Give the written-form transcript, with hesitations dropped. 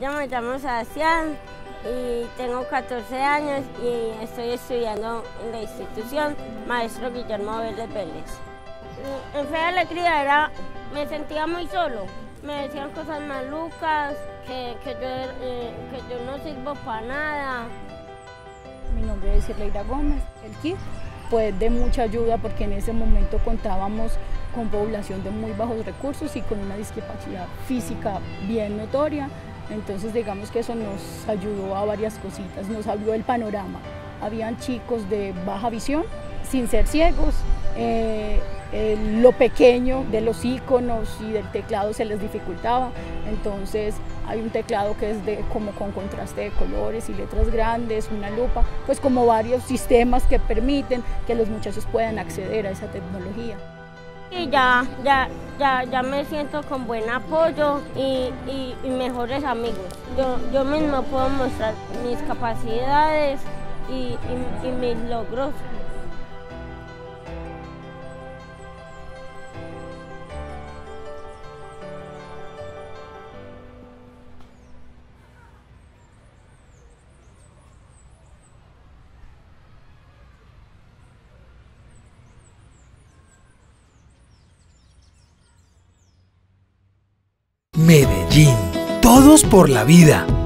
Yo me llamo Sebastián y tengo 14 años y estoy estudiando en la institución Maestro Guillermo Vélez Vélez. En fe de la criadera me sentía muy solo, me decían cosas malucas, que yo no sirvo para nada. Mi nombre es Herleira Gómez. El KID fue de mucha ayuda porque en ese momento contábamos con población de muy bajos recursos y con una discapacidad física bien notoria. Entonces digamos que eso nos ayudó a varias cositas, nos abrió el panorama. Habían chicos de baja visión, sin ser ciegos, lo pequeño de los iconos y del teclado se les dificultaba, entonces hay un teclado que es como con contraste de colores y letras grandes, una lupa, pues como varios sistemas que permiten que los muchachos puedan acceder a esa tecnología. Y ya me siento con buen apoyo y mejores amigos. Yo mismo puedo mostrar mis capacidades y mis logros. Medellín, todos por la vida.